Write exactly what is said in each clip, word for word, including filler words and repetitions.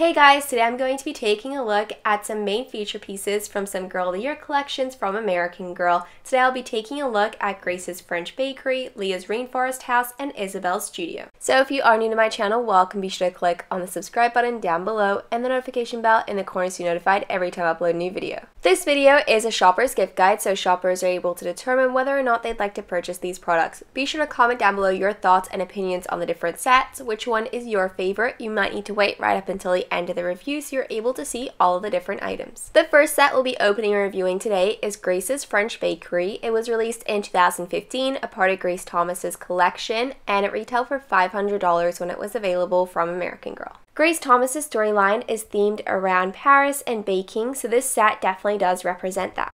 Hey guys, today I'm going to be taking a look at some main feature pieces from some Girl of the Year collections from American Girl. Today I'll be taking a look at Grace's French Bakery, Leah's Rainforest House, and Isabel's Studio. So if you are new to my channel, welcome. Be sure to click on the subscribe button down below and the notification bell in the corner so you're notified every time I upload a new video. This video is a shopper's gift guide, so shoppers are able to determine whether or not they'd like to purchase these products. Be sure to comment down below your thoughts and opinions on the different sets, which one is your favorite. You might need to wait right up until the end of the review so you're able to see all of the different items. The first set we'll be opening and reviewing today is Grace's French Bakery. It was released in two thousand fifteen, a part of Grace Thomas's collection, and it retailed for five hundred dollars when it was available from American Girl. Grace Thomas's storyline is themed around Paris and baking, so this set definitely does represent that.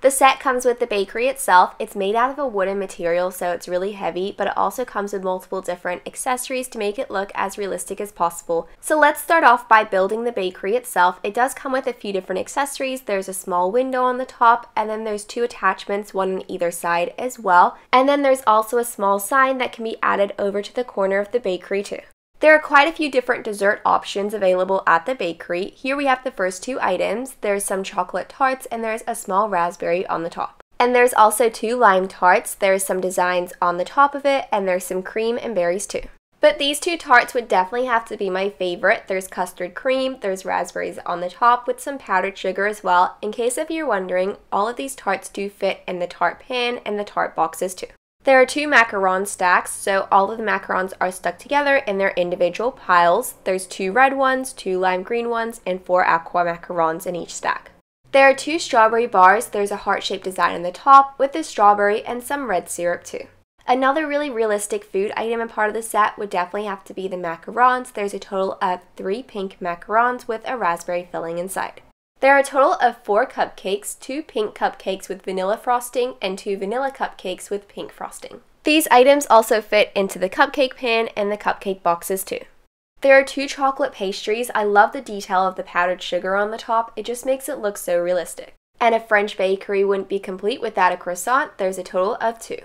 The set comes with the bakery itself. It's made out of a wooden material, so it's really heavy, but it also comes with multiple different accessories to make it look as realistic as possible. So let's start off by building the bakery itself. It does come with a few different accessories. There's a small window on the top, and then there's two attachments, one on either side as well. And then there's also a small sign that can be added over to the corner of the bakery too. There are quite a few different dessert options available at the bakery. Here we have the first two items. There's some chocolate tarts and there's a small raspberry on the top. And there's also two lime tarts. There's some designs on the top of it and there's some cream and berries too. But these two tarts would definitely have to be my favorite. There's custard cream, there's raspberries on the top with some powdered sugar as well. In case if you're wondering, all of these tarts do fit in the tart pan and the tart boxes too. There are two macaron stacks, so all of the macarons are stuck together in their individual piles. There's two red ones, two lime green ones, and four aqua macarons in each stack. There are two strawberry bars. There's a heart-shaped design on the top with a strawberry and some red syrup too. Another really realistic food item and part of the set would definitely have to be the macarons. There's a total of three pink macarons with a raspberry filling inside. There are a total of four cupcakes, two pink cupcakes with vanilla frosting, and two vanilla cupcakes with pink frosting. These items also fit into the cupcake pan and the cupcake boxes too. There are two chocolate pastries. I love the detail of the powdered sugar on the top. It just makes it look so realistic. And a French bakery wouldn't be complete without a croissant. There's a total of two.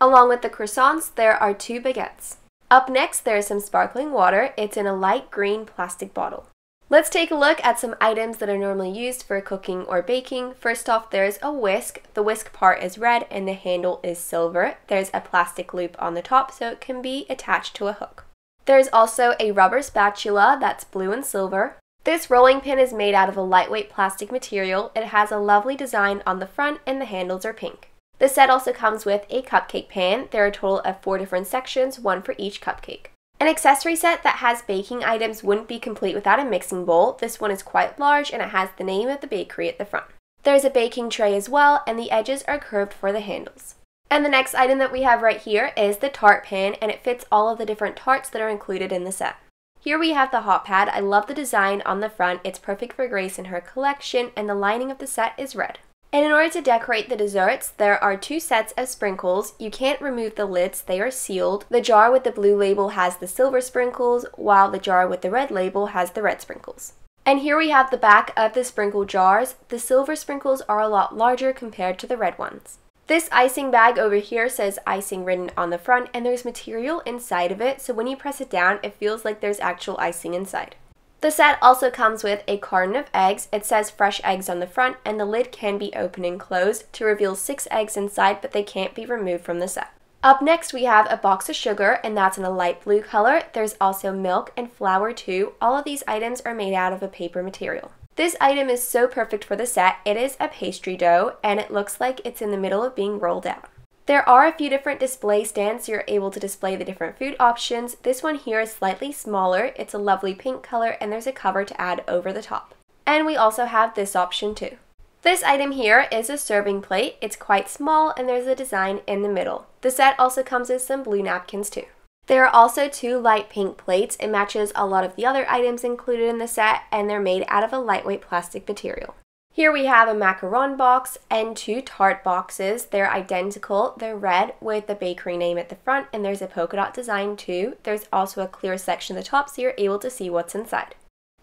Along with the croissants, there are two baguettes. Up next, there is some sparkling water. It's in a light green plastic bottle. Let's take a look at some items that are normally used for cooking or baking. First off, there's a whisk. The whisk part is red and the handle is silver. There's a plastic loop on the top so it can be attached to a hook. There's also a rubber spatula that's blue and silver. This rolling pin is made out of a lightweight plastic material. It has a lovely design on the front and the handles are pink. The set also comes with a cupcake pan. There are a total of four different sections, one for each cupcake. An accessory set that has baking items wouldn't be complete without a mixing bowl. This one is quite large and it has the name of the bakery at the front. There's a baking tray as well and the edges are curved for the handles. And the next item that we have right here is the tart pan and it fits all of the different tarts that are included in the set. Here we have the hot pad. I love the design on the front. It's perfect for Grace and her collection and the lining of the set is red. And in order to decorate the desserts, there are two sets of sprinkles. You can't remove the lids, they are sealed. The jar with the blue label has the silver sprinkles, while the jar with the red label has the red sprinkles. And here we have the back of the sprinkle jars. The silver sprinkles are a lot larger compared to the red ones. This icing bag over here says icing written on the front, and there's material inside of it, so when you press it down, it feels like there's actual icing inside. The set also comes with a carton of eggs. It says fresh eggs on the front and the lid can be open and closed to reveal six eggs inside, but they can't be removed from the set. Up next we have a box of sugar and that's in a light blue color. There's also milk and flour too. All of these items are made out of a paper material. This item is so perfect for the set. It is a pastry dough and it looks like it's in the middle of being rolled out. There are a few different display stands so you're able to display the different food options. This one here is slightly smaller, it's a lovely pink color and there's a cover to add over the top. And we also have this option too. This item here is a serving plate, it's quite small and there's a design in the middle. The set also comes with some blue napkins too. There are also two light pink plates, it matches a lot of the other items included in the set and they're made out of a lightweight plastic material. Here we have a macaron box and two tart boxes. They're identical. They're red with the bakery name at the front and there's a polka dot design too. There's also a clear section at the top so you're able to see what's inside.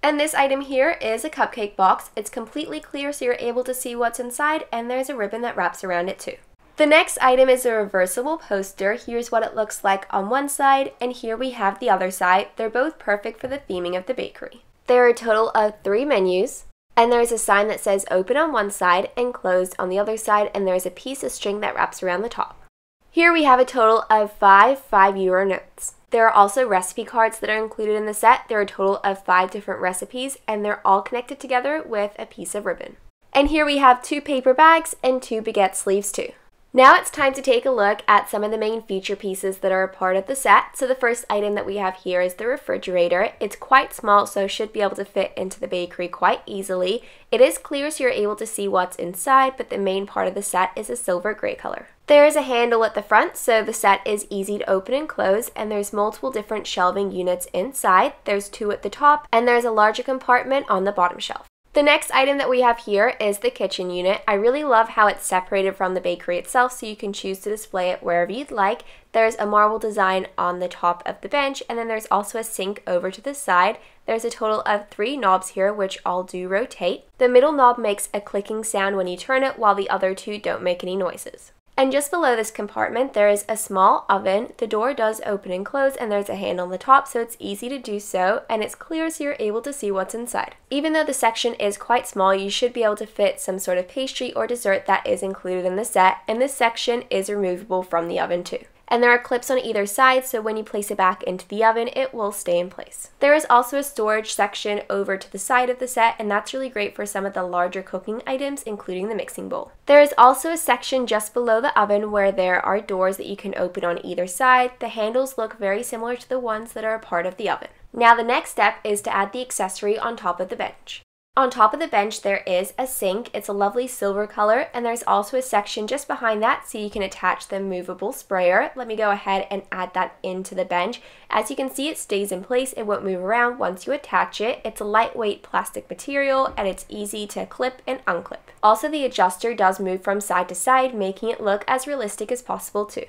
And this item here is a cupcake box. It's completely clear so you're able to see what's inside and there's a ribbon that wraps around it too. The next item is a reversible poster. Here's what it looks like on one side and here we have the other side. They're both perfect for the theming of the bakery. There are a total of three menus, and there is a sign that says open on one side and closed on the other side, and there is a piece of string that wraps around the top. Here we have a total of five five euro notes. There are also recipe cards that are included in the set. There are a total of five different recipes, and they're all connected together with a piece of ribbon. And here we have two paper bags and two baguette sleeves too. Now it's time to take a look at some of the main feature pieces that are a part of the set. So the first item that we have here is the refrigerator. It's quite small, so should be able to fit into the bakery quite easily. It is clear, so you're able to see what's inside, but the main part of the set is a silver gray color. There is a handle at the front, so the set is easy to open and close, and there's multiple different shelving units inside. There's two at the top, and there's a larger compartment on the bottom shelf. The next item that we have here is the kitchen unit. I really love how it's separated from the bakery itself, so you can choose to display it wherever you'd like. There's a marble design on the top of the bench, and then there's also a sink over to the side. There's a total of three knobs here, which all do rotate. The middle knob makes a clicking sound when you turn it, while the other two don't make any noises. And just below this compartment, there is a small oven. The door does open and close, and there's a handle on the top, so it's easy to do so, and it's clear, so you're able to see what's inside. Even though the section is quite small, you should be able to fit some sort of pastry or dessert that is included in the set, and this section is removable from the oven too. And there are clips on either side, so when you place it back into the oven, it will stay in place. There is also a storage section over to the side of the set, and that's really great for some of the larger cooking items, including the mixing bowl. There is also a section just below the oven where there are doors that you can open on either side. The handles look very similar to the ones that are a part of the oven. Now the next step is to add the accessory on top of the bench. On top of the bench, there is a sink. It's a lovely silver color, and there's also a section just behind that, so you can attach the movable sprayer. Let me go ahead and add that into the bench. As you can see, it stays in place. It won't move around once you attach it. It's a lightweight plastic material, and it's easy to clip and unclip. Also, the adjuster does move from side to side, making it look as realistic as possible too.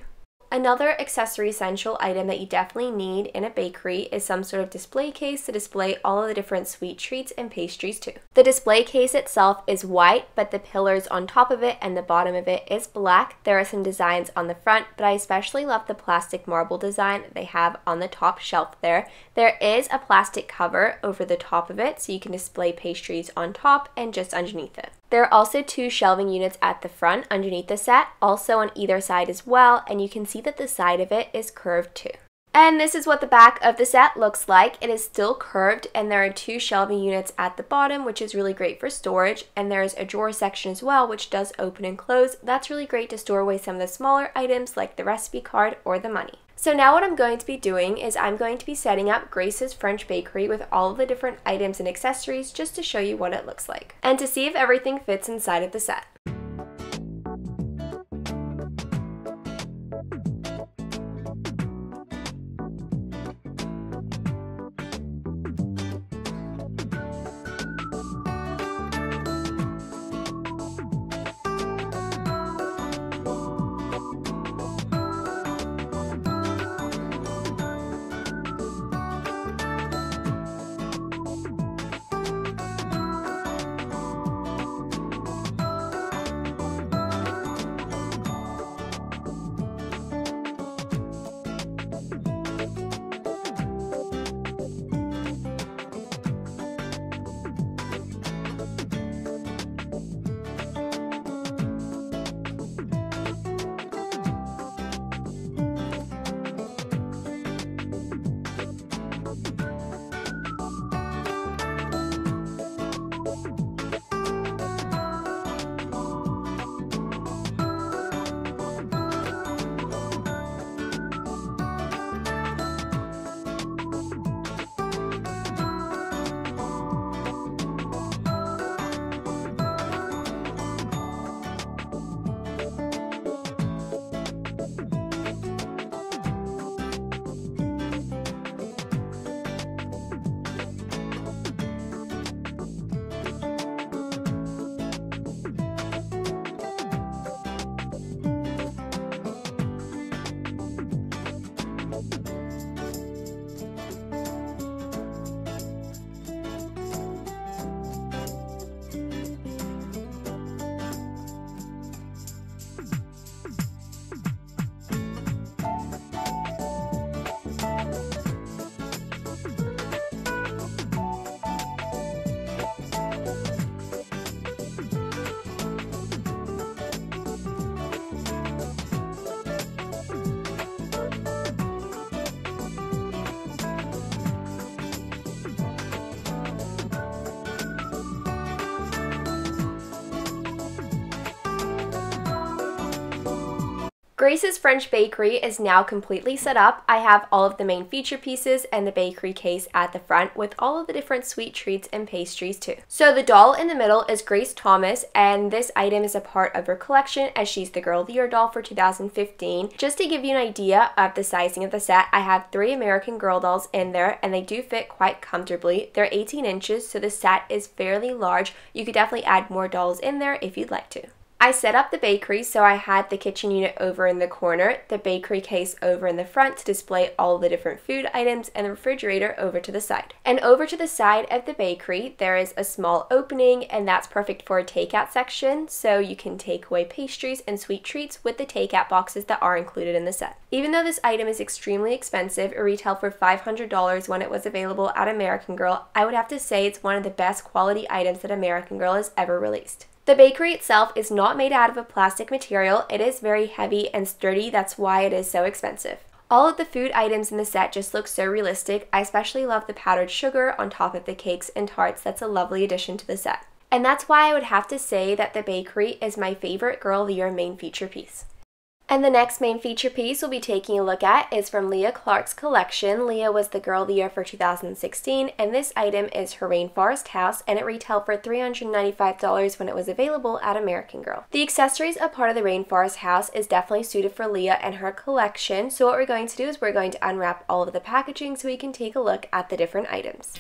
Another accessory essential item that you definitely need in a bakery is some sort of display case to display all of the different sweet treats and pastries too. The display case itself is white, but the pillars on top of it and the bottom of it is black. There are some designs on the front, but I especially love the plastic marble design that they have on the top shelf there. There is a plastic cover over the top of it, so you can display pastries on top and just underneath it. There are also two shelving units at the front underneath the set, also on either side as well, and you can see that the side of it is curved too. And this is what the back of the set looks like. It is still curved, and there are two shelving units at the bottom, which is really great for storage, and there is a drawer section as well, which does open and close. That's really great to store away some of the smaller items like the recipe card or the money. So now what I'm going to be doing is I'm going to be setting up Grace's French bakery with all of the different items and accessories just to show you what it looks like and to see if everything fits inside of the set. Grace's French Bakery is now completely set up. I have all of the main feature pieces and the bakery case at the front with all of the different sweet treats and pastries too. So the doll in the middle is Grace Thomas, and this item is a part of her collection as she's the Girl of the Year doll for two thousand fifteen. Just to give you an idea of the sizing of the set, I have three American Girl dolls in there and they do fit quite comfortably. They're eighteen inches, so the set is fairly large. You could definitely add more dolls in there if you'd like to. I set up the bakery, so I had the kitchen unit over in the corner, the bakery case over in the front to display all the different food items, and the refrigerator over to the side. And over to the side of the bakery, there is a small opening, and that's perfect for a takeout section, so you can take away pastries and sweet treats with the takeout boxes that are included in the set. Even though this item is extremely expensive, it retailed for five hundred dollars when it was available at American Girl, I would have to say it's one of the best quality items that American Girl has ever released. The bakery itself is not made out of a plastic material. It is very heavy and sturdy, that's why it is so expensive. All of the food items in the set just look so realistic. I especially love the powdered sugar on top of the cakes and tarts. That's a lovely addition to the set. And that's why I would have to say that the bakery is my favorite Girl of the Year main feature piece. And the next main feature piece we'll be taking a look at is from Leah Clark's collection. Leah was the Girl of the Year for two thousand sixteen, and this item is her Rainforest House, and it retailed for three hundred ninety-five dollars when it was available at American Girl. The accessories a part of the Rainforest House is definitely suited for Leah and her collection, so what we're going to do is we're going to unwrap all of the packaging so we can take a look at the different items.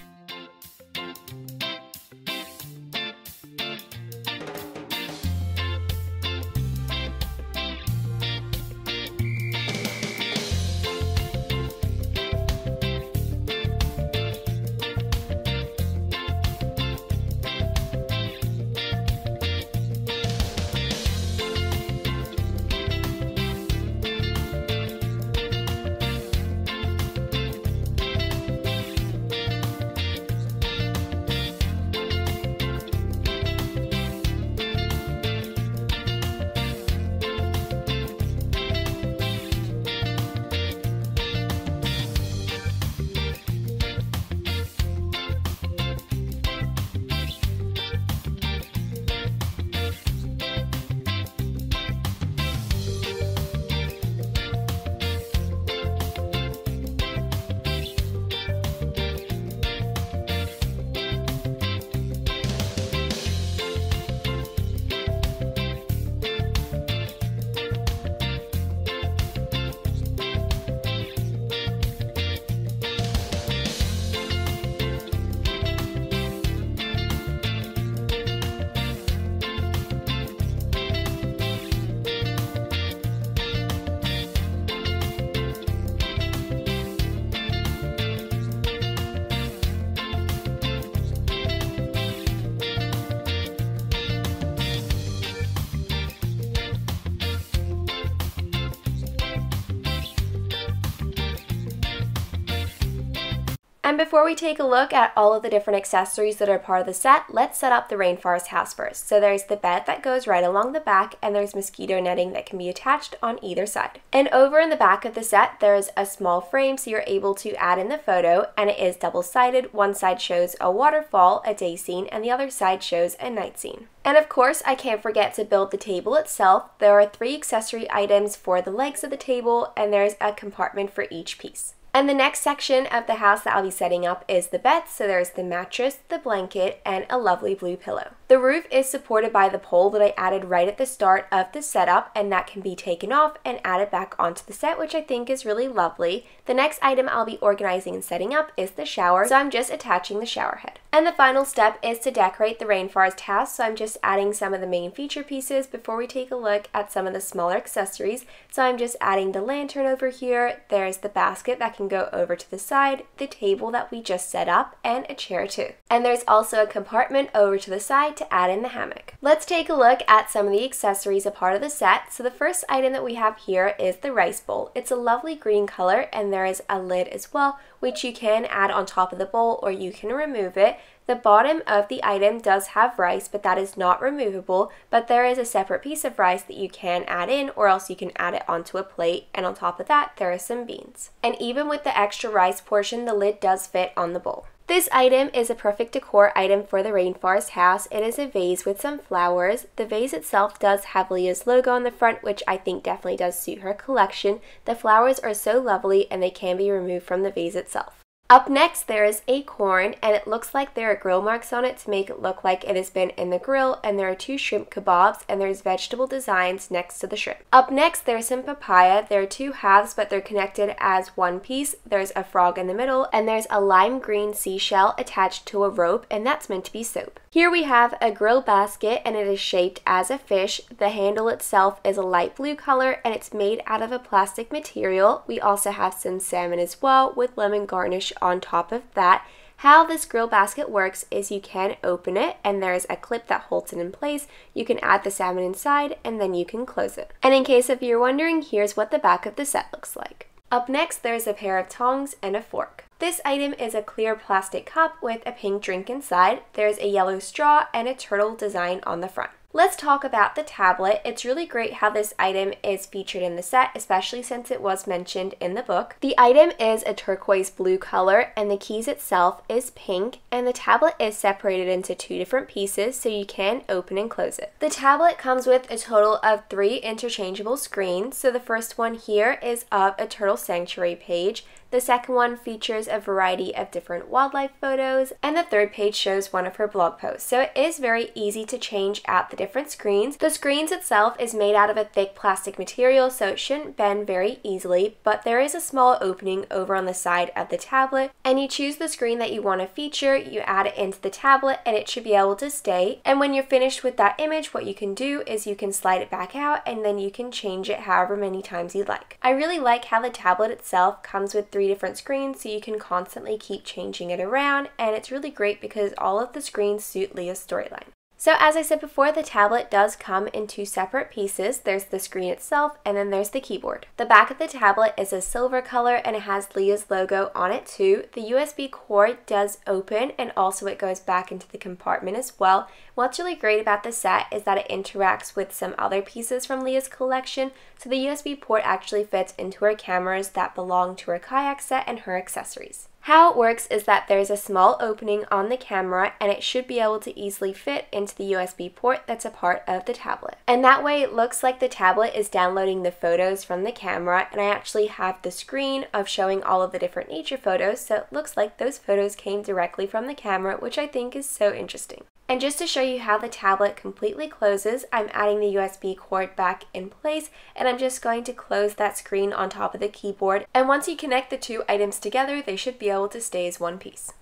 And before we take a look at all of the different accessories that are part of the set, let's set up the Rainforest House first. So there's the bed that goes right along the back, and there's mosquito netting that can be attached on either side. And over in the back of the set, there's a small frame so you're able to add in the photo, and it is double-sided. One side shows a waterfall, a day scene, and the other side shows a night scene. And of course, I can't forget to build the table itself. There are three accessory items for the legs of the table, and there's a compartment for each piece. And the next section of the house that I'll be setting up is the bed, so there's the mattress, the blanket, and a lovely blue pillow. The roof is supported by the pole that I added right at the start of the setup, and that can be taken off and added back onto the set, which I think is really lovely. The next item I'll be organizing and setting up is the shower, so I'm just attaching the shower head. And the final step is to decorate the Rainforest House, so I'm just adding some of the main feature pieces before we take a look at some of the smaller accessories. So I'm just adding the lantern over here, there's the basket that can go over to the side, the table that we just set up, and a chair too. And there's also a compartment over to the side to add in the hammock. Let's take a look at some of the accessories a part of the set. So the first item that we have here is the rice bowl. It's a lovely green color, and there is a lid as well, which you can add on top of the bowl or you can remove it. The bottom of the item does have rice, but that is not removable, but there is a separate piece of rice that you can add in, or else you can add it onto a plate, and on top of that there are some beans. And even with the extra rice portion, the lid does fit on the bowl. This item is a perfect decor item for the rainforest house. It is a vase with some flowers. The vase itself does have Leah's logo on the front, which I think definitely does suit her collection. The flowers are so lovely and they can be removed from the vase itself. Up next, there is a corn, and it looks like there are grill marks on it to make it look like it has been in the grill, and there are two shrimp kebabs, and there's vegetable designs next to the shrimp. Up next, there's some papaya. There are two halves, but they're connected as one piece. There's a frog in the middle, and there's a lime green seashell attached to a rope, and that's meant to be soap. Here we have a grill basket, and it is shaped as a fish. The handle itself is a light blue color, and it's made out of a plastic material. We also have some salmon as well, with lemon garnish on top of that. How this grill basket works is you can open it and there is a clip that holds it in place. You can add the salmon inside and then you can close it. And in case if you're wondering, here's what the back of the set looks like. Up next, there's a pair of tongs and a fork. This item is a clear plastic cup with a pink drink inside. There's a yellow straw and a turtle design on the front. Let's talk about the tablet. It's really great how this item is featured in the set, especially since it was mentioned in the book. The item is a turquoise blue color, and the keys itself is pink, and the tablet is separated into two different pieces so you can open and close it. The tablet comes with a total of three interchangeable screens. So the first one here is of a turtle sanctuary page. The second one features a variety of different wildlife photos, and the third page shows one of her blog posts. So it is very easy to change out the different screens. The screens itself is made out of a thick plastic material, so it shouldn't bend very easily, but there is a small opening over on the side of the tablet, and you choose the screen that you want to feature, you add it into the tablet, and it should be able to stay. And when you're finished with that image, what you can do is you can slide it back out, and then you can change it however many times you like. I really like how the tablet itself comes with three Three different screens, so you can constantly keep changing it around, and it's really great because all of the screens suit Leah's storyline. So as I said before, the tablet does come in two separate pieces. There's the screen itself, and then there's the keyboard. The back of the tablet is a silver color, and it has Leah's logo on it too. The U S B cord does open, and also it goes back into the compartment as well. What's really great about the set is that it interacts with some other pieces from Leah's collection, so the U S B port actually fits into her cameras that belong to her kayak set and her accessories. How it works is that there's a small opening on the camera, and it should be able to easily fit into the U S B port that's a part of the tablet. And that way it looks like the tablet is downloading the photos from the camera, and I actually have the screen of showing all of the different nature photos, so it looks like those photos came directly from the camera, which I think is so interesting. And just to show you how the tablet completely closes, I'm adding the U S B cord back in place, and I'm just going to close that screen on top of the keyboard. And once you connect the two items together, they should be able to stay as one piece.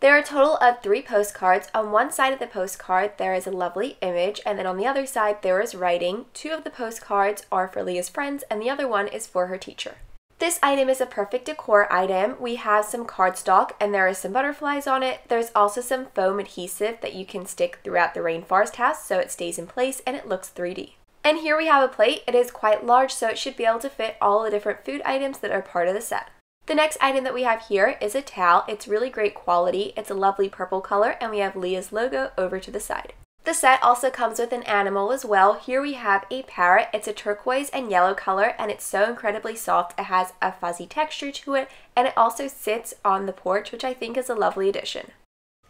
There are a total of three postcards. On one side of the postcard, there is a lovely image, and then on the other side, there is writing. Two of the postcards are for Leah's friends, and the other one is for her teacher. This item is a perfect decor item. We have some cardstock, and there are some butterflies on it. There's also some foam adhesive that you can stick throughout the rainforest house so it stays in place and it looks three D. And here we have a plate. It is quite large, so it should be able to fit all the different food items that are part of the set. The next item that we have here is a towel. It's really great quality. It's a lovely purple color, and we have Leah's logo over to the side. The set also comes with an animal as well. Here we have a parrot. It's a turquoise and yellow color, and it's so incredibly soft. It has a fuzzy texture to it, and it also sits on the porch, which I think is a lovely addition.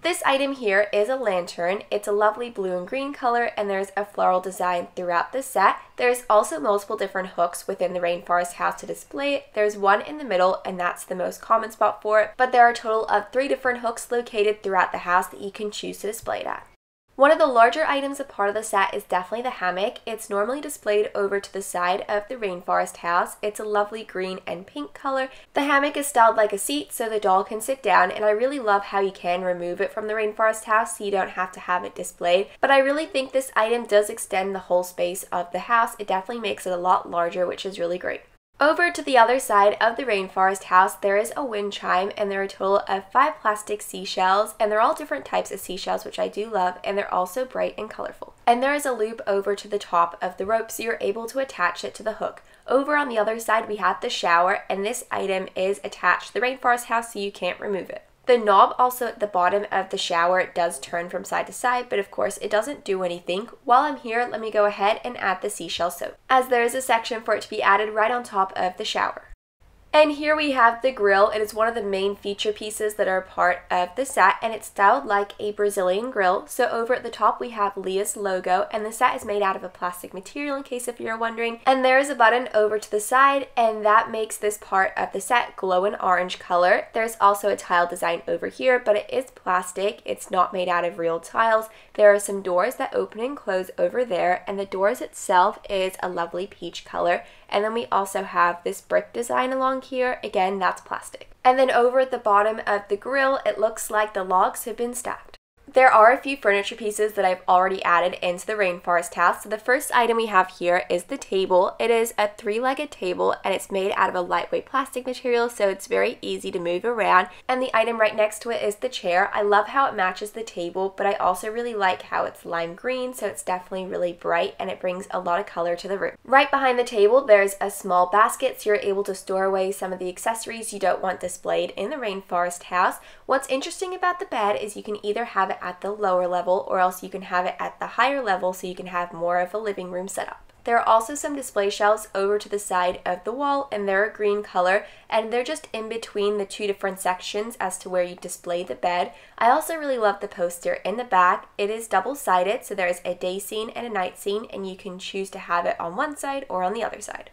This item here is a lantern. It's a lovely blue and green color, and there's a floral design throughout the set. There's also multiple different hooks within the rainforest house to display it. There's one in the middle, and that's the most common spot for it, but there are a total of three different hooks located throughout the house that you can choose to display it at. One of the larger items a part of the set is definitely the hammock. It's normally displayed over to the side of the rainforest house. It's a lovely green and pink color. The hammock is styled like a seat so the doll can sit down, and I really love how you can remove it from the rainforest house so you don't have to have it displayed. But I really think this item does extend the whole space of the house. It definitely makes it a lot larger, which is really great. Over to the other side of the rainforest house, there is a wind chime, and there are a total of five plastic seashells, and they're all different types of seashells, which I do love, and they're also bright and colorful. And there is a loop over to the top of the rope, so you're able to attach it to the hook. Over on the other side, we have the shower, and this item is attached to the rainforest house, so you can't remove it. The knob also at the bottom of the shower, it does turn from side to side, but of course it doesn't do anything. While I'm here, let me go ahead and add the seashell soap, as there is a section for it to be added right on top of the shower. And here we have the grill. It is one of the main feature pieces that are part of the set, and it's styled like a Brazilian grill. So over at the top we have Leah's logo, and the set is made out of a plastic material in case if you're wondering. And there is a button over to the side, and that makes this part of the set glow an orange color. There's also a tile design over here, but it is plastic. It's not made out of real tiles. There are some doors that open and close over there, and the doors itself is a lovely peach color. And then we also have this brick design along here. Again, that's plastic. And then over at the bottom of the grill, it looks like the logs have been stacked. There are a few furniture pieces that I've already added into the rainforest house. So the first item we have here is the table. It is a three-legged table, and it's made out of a lightweight plastic material, so it's very easy to move around. And the item right next to it is the chair. I love how it matches the table, but I also really like how it's lime green, so it's definitely really bright, and it brings a lot of color to the room. Right behind the table, there's a small basket, so you're able to store away some of the accessories you don't want displayed in the rainforest house. What's interesting about the bed is you can either have it at the lower level, or else you can have it at the higher level, so you can have more of a living room setup. There are also some display shelves over to the side of the wall, and they're a green color, and they're just in between the two different sections as to where you display the bed. I also really love the poster in the back. It is double-sided, so there is a day scene and a night scene, and you can choose to have it on one side or on the other side.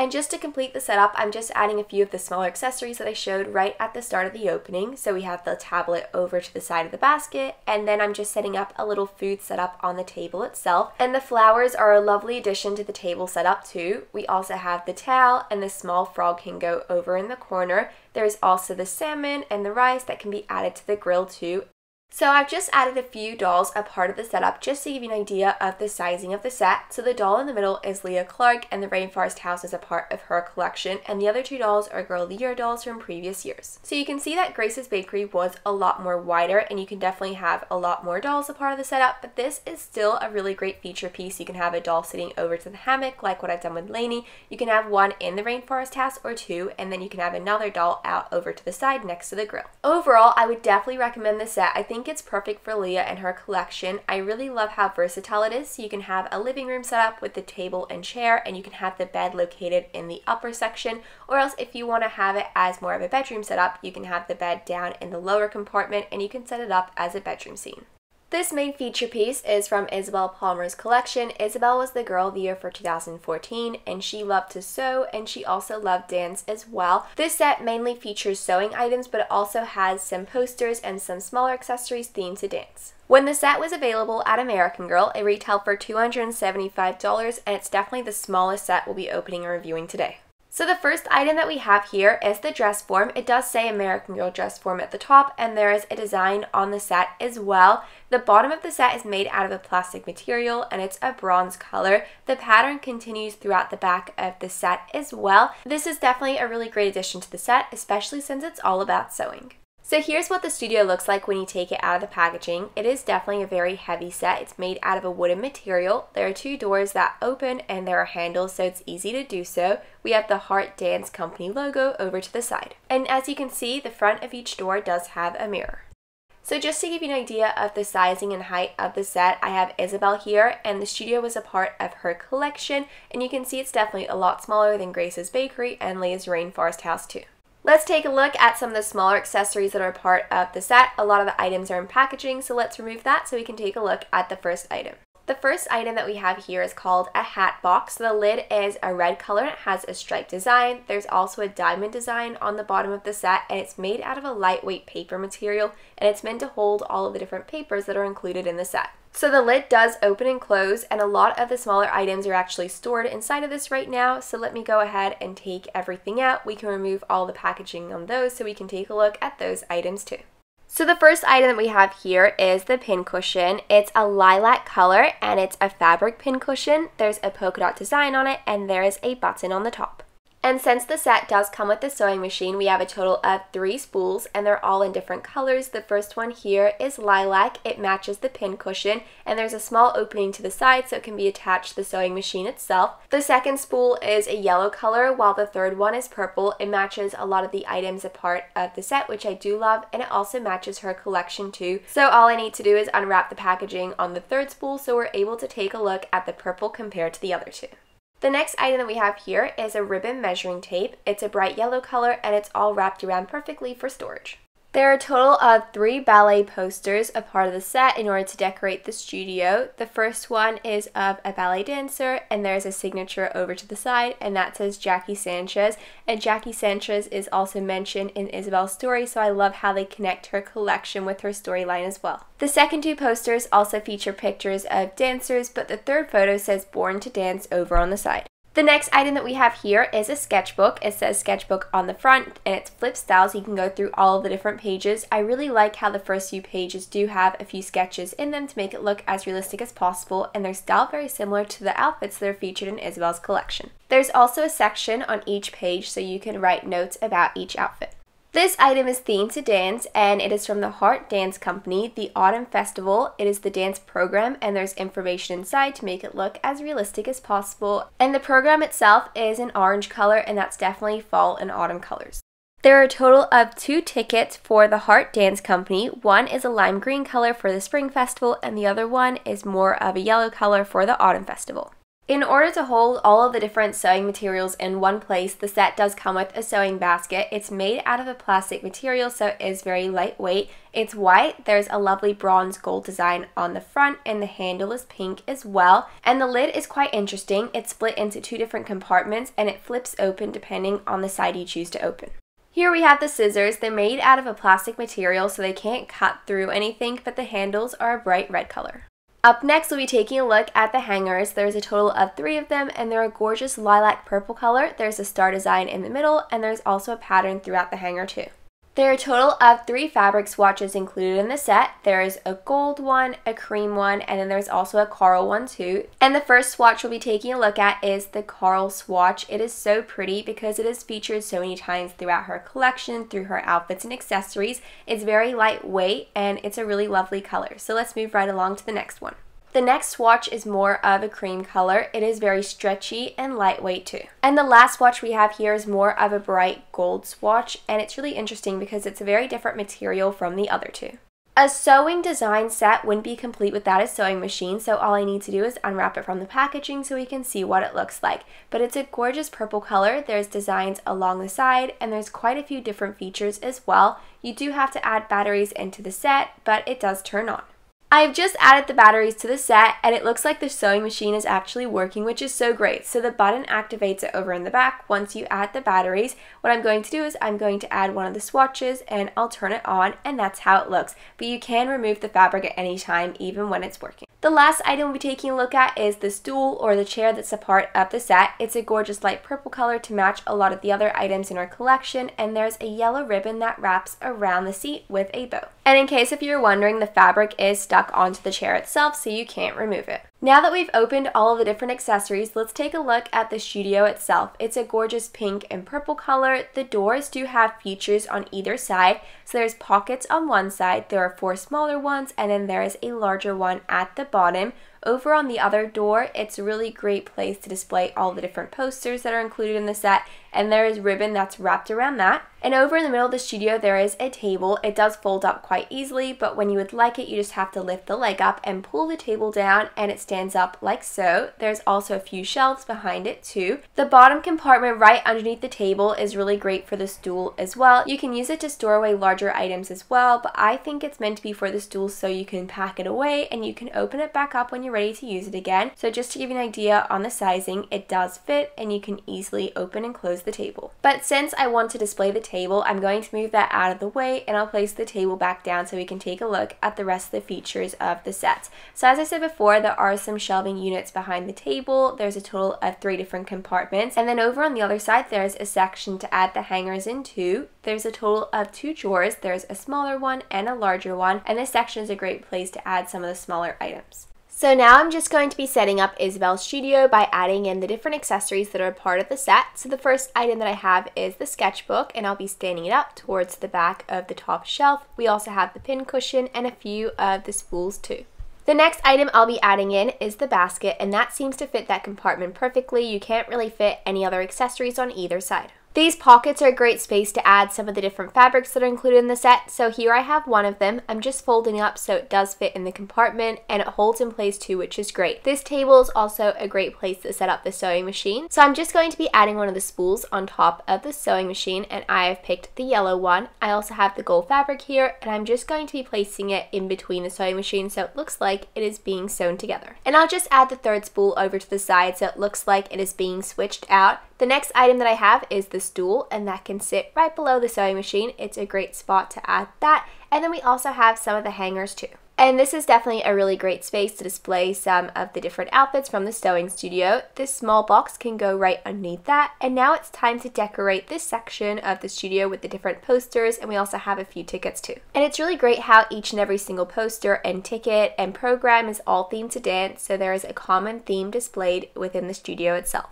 And just to complete the setup, I'm just adding a few of the smaller accessories that I showed right at the start of the opening. So we have the tablet over to the side of the basket, and then I'm just setting up a little food setup on the table itself. And the flowers are a lovely addition to the table setup too. We also have the towel and the small frog hingo over in the corner. There's also the salmon and the rice that can be added to the grill too. So I've just added a few dolls a part of the setup just to give you an idea of the sizing of the set. So the doll in the middle is Leah Clark, and the Rainforest House is a part of her collection, and the other two dolls are Girl of the Year dolls from previous years. So you can see that Grace's Bakery was a lot more wider, and you can definitely have a lot more dolls a part of the setup, but this is still a really great feature piece. You can have a doll sitting over to the hammock like what I've done with Lainey. You can have one in the Rainforest House or two, and then you can have another doll out over to the side next to the grill. Overall, I would definitely recommend this set. I think I think it's perfect for Leah and her collection. I really love how versatile it is. So you can have a living room set up with the table and chair, and you can have the bed located in the upper section, or else if you want to have it as more of a bedroom setup, you can have the bed down in the lower compartment, and you can set it up as a bedroom scene. This main feature piece is from Isabel Palmer's collection. Isabel was the Girl of the Year for two thousand fourteen, and she loved to sew, and she also loved dance as well. This set mainly features sewing items, but it also has some posters and some smaller accessories themed to dance. When the set was available at American Girl, it retailed for two hundred seventy-five dollars, and it's definitely the smallest set we'll be opening and reviewing today. So the first item that we have here is the dress form. It does say American Girl dress form at the top, and there is a design on the set as well. The bottom of the set is made out of a plastic material, and it's a bronze color. The pattern continues throughout the back of the set as well. This is definitely a really great addition to the set, especially since it's all about sewing. So here's what the studio looks like when you take it out of the packaging. It is definitely a very heavy set. It's made out of a wooden material. There are two doors that open, and there are handles, so it's easy to do so. We have the Heart Dance Company logo over to the side. And as you can see, the front of each door does have a mirror. So just to give you an idea of the sizing and height of the set, I have Isabel here, and the studio was a part of her collection, and you can see it's definitely a lot smaller than Grace's Bakery and Leah's Rainforest House too. Let's take a look at some of the smaller accessories that are part of the set. A lot of the items are in packaging, so let's remove that so we can take a look at the first item. The first item that we have here is called a hat box. The lid is a red color and it has a striped design. There's also a diamond design on the bottom of the set, and it's made out of a lightweight paper material, and it's meant to hold all of the different papers that are included in the set. So the lid does open and close, and a lot of the smaller items are actually stored inside of this right now, so let me go ahead and take everything out. We can remove all the packaging on those so we can take a look at those items too. So the first item that we have here is the pincushion. It's a lilac color, and it's a fabric pincushion. There's a polka dot design on it, and there is a button on the top. And since the set does come with the sewing machine, we have a total of three spools, and they're all in different colors. The first one here is lilac. It matches the pin cushion, and there's a small opening to the side so it can be attached to the sewing machine itself. The second spool is a yellow color, while the third one is purple. It matches a lot of the items a part of the set, which I do love, and it also matches her collection too. So all I need to do is unwrap the packaging on the third spool so we're able to take a look at the purple compared to the other two. The next item that we have here is a ribbon measuring tape. It's a bright yellow color and it's all wrapped around perfectly for storage. There are a total of three ballet posters a part of the set in order to decorate the studio. The first one is of a ballet dancer and there's a signature over to the side and that says Jackie Sanchez. And Jackie Sanchez is also mentioned in Isabel's story, so I love how they connect her collection with her storyline as well. The second two posters also feature pictures of dancers, but the third photo says Born to Dance over on the side. The next item that we have here is a sketchbook. It says sketchbook on the front and it's flip style, so you can go through all of the different pages. I really like how the first few pages do have a few sketches in them to make it look as realistic as possible, and their style very similar to the outfits that are featured in Isabel's collection. There's also a section on each page so you can write notes about each outfit. This item is themed to dance and it is from the Heart Dance Company, the Autumn Festival. It is the dance program and there's information inside to make it look as realistic as possible. And the program itself is an orange color and that's definitely fall and autumn colors. There are a total of two tickets for the Heart Dance Company. One is a lime green color for the Spring Festival and the other one is more of a yellow color for the Autumn Festival. In order to hold all of the different sewing materials in one place, the set does come with a sewing basket. It's made out of a plastic material, so it is very lightweight. It's white, there's a lovely bronze gold design on the front, and the handle is pink as well. And the lid is quite interesting. It's split into two different compartments, and it flips open depending on the side you choose to open. Here we have the scissors. They're made out of a plastic material, so they can't cut through anything, but the handles are a bright red color. Up next, we'll be taking a look at the hangers. There's a total of three of them, and they're a gorgeous lilac purple color. There's a star design in the middle, and there's also a pattern throughout the hanger too. There are a total of three fabric swatches included in the set. There is a gold one, a cream one, and then there's also a coral one too. And the first swatch we'll be taking a look at is the coral swatch. It is so pretty because it is featured so many times throughout her collection, through her outfits and accessories. It's very lightweight and it's a really lovely color. So let's move right along to the next one. The next swatch is more of a cream color. It is very stretchy and lightweight too. And the last swatch we have here is more of a bright gold swatch, and it's really interesting because it's a very different material from the other two. A sewing design set wouldn't be complete without a sewing machine, so all I need to do is unwrap it from the packaging so we can see what it looks like. But it's a gorgeous purple color, there's designs along the side, and there's quite a few different features as well. You do have to add batteries into the set, but it does turn on. I've just added the batteries to the set and it looks like the sewing machine is actually working, which is so great. So the button activates it over in the back once you add the batteries. What I'm going to do is I'm going to add one of the swatches and I'll turn it on, and that's how it looks. But you can remove the fabric at any time, even when it's working. The last item we'll be taking a look at is the stool or the chair that's a part of the set. It's a gorgeous light purple color to match a lot of the other items in our collection, and there's a yellow ribbon that wraps around the seat with a bow. And in case if you're wondering, the fabric is stuck onto the chair itself, so you can't remove it. Now that we've opened all of the different accessories, let's take a look at the studio itself. It's a gorgeous pink and purple color. The doors do have features on either side, so there's pockets on one side, there are four smaller ones, and then there is a larger one at the bottom. Over on the other door, it's a really great place to display all the different posters that are included in the set, and there is ribbon that's wrapped around that. And over in the middle of the studio, there is a table. It does fold up quite easily, but when you would like it, you just have to lift the leg up and pull the table down, and it stands up like so. There's also a few shelves behind it too. The bottom compartment right underneath the table is really great for the stool as well. You can use it to store away larger items as well, but I think it's meant to be for the stool so you can pack it away and you can open it back up when you're ready to use it again. So just to give you an idea on the sizing, it does fit and you can easily open and close the table. But since I want to display the table, I'm going to move that out of the way and I'll place the table back down so we can take a look at the rest of the features of the set. So as I said before, there are some shelving units behind the table. There's a total of three different compartments, and then over on the other side there's a section to add the hangers into. There's a total of two drawers. There's a smaller one and a larger one, and this section is a great place to add some of the smaller items. So now I'm just going to be setting up Isabel's studio by adding in the different accessories that are a part of the set. So the first item that I have is the sketchbook, and I'll be standing it up towards the back of the top shelf. We also have the pin cushion and a few of the spools too. The next item I'll be adding in is the basket, and that seems to fit that compartment perfectly. You can't really fit any other accessories on either side. These pockets are a great space to add some of the different fabrics that are included in the set. So here I have one of them. I'm just folding up so it does fit in the compartment, and it holds in place too, which is great. This table is also a great place to set up the sewing machine. So I'm just going to be adding one of the spools on top of the sewing machine, and I have picked the yellow one. I also have the gold fabric here, and I'm just going to be placing it in between the sewing machine so it looks like it is being sewn together. And I'll just add the third spool over to the side so it looks like it is being switched out. The next item that I have is the stool, and that can sit right below the sewing machine. It's a great spot to add that. And then we also have some of the hangers too. And this is definitely a really great space to display some of the different outfits from the sewing studio. This small box can go right underneath that. And now it's time to decorate this section of the studio with the different posters, and we also have a few tickets too. And it's really great how each and every single poster and ticket and program is all themed to dance, so there is a common theme displayed within the studio itself.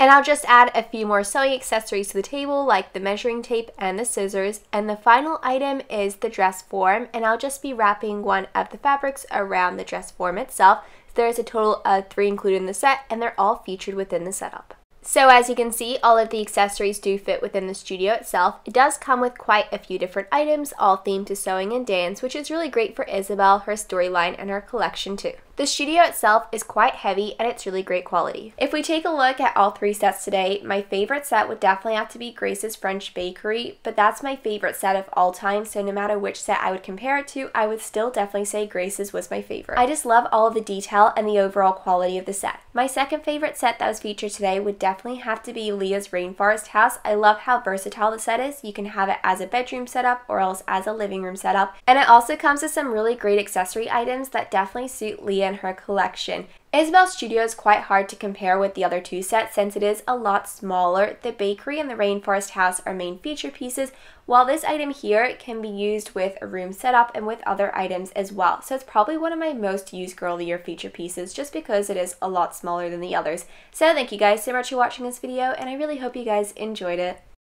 And I'll just add a few more sewing accessories to the table, like the measuring tape and the scissors. And the final item is the dress form, and I'll just be wrapping one of the fabrics around the dress form itself. So there's a total of three included in the set, and they're all featured within the setup. So as you can see, all of the accessories do fit within the studio itself. It does come with quite a few different items, all themed to sewing and dance, which is really great for Isabel, her storyline, and her collection too. The studio itself is quite heavy, and it's really great quality. If we take a look at all three sets today, my favorite set would definitely have to be Grace's French Bakery, but that's my favorite set of all time, so no matter which set I would compare it to, I would still definitely say Grace's was my favorite. I just love all of the detail and the overall quality of the set. My second favorite set that was featured today would definitely have to be Leah's Rainforest House. I love how versatile the set is. You can have it as a bedroom setup or else as a living room setup, and it also comes with some really great accessory items that definitely suit Leah and her collection. Isabel's studio is quite hard to compare with the other two sets since it is a lot smaller. The bakery and the rainforest house are main feature pieces, while this item here can be used with a room setup and with other items as well. So it's probably one of my most used Girl of the Year feature pieces just because it is a lot smaller than the others. So thank you guys so much for watching this video, and I really hope you guys enjoyed it.